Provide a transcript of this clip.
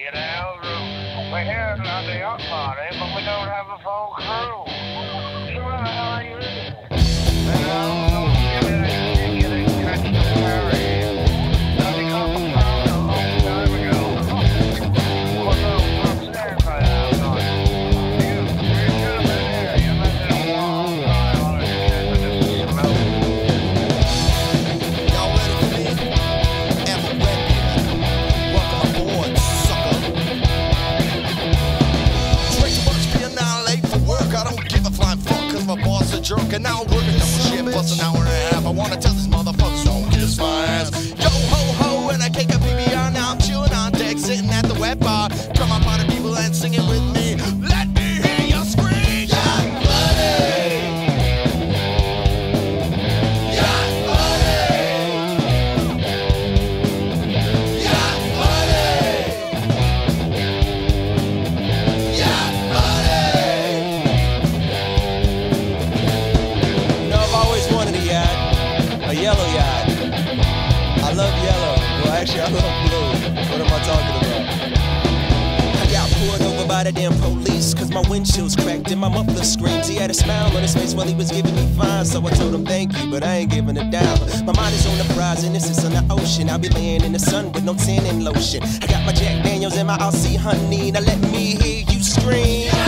you know, we're here at the yacht party, but we don't have a full crew. So where the hell are you living? Jerk and now I'm working double shit, plus an hour and a half. I wanna tell this motherfucker, don't kiss my ass. Yo ho ho, and I cake a PBR. Now I'm chilling on deck, sitting at the wet bar. Drum up on the people and sing it with me. Let me hear you scream. Yacht buddy, yacht buddy, yacht buddy, yacht buddy. Yellow yacht. I love yellow. Well, actually, I love blue. What am I talking about? I got pulled over by the damn police, cause my windshield's cracked and my muffler screams. He had a smile on his face while he was giving me fines, so I told him thank you, but I ain't giving a dime. My mind is on the prize and this is on the ocean. I'll be laying in the sun with no tanning lotion. I got my Jack Daniels and my RC honey. Now let me hear you scream.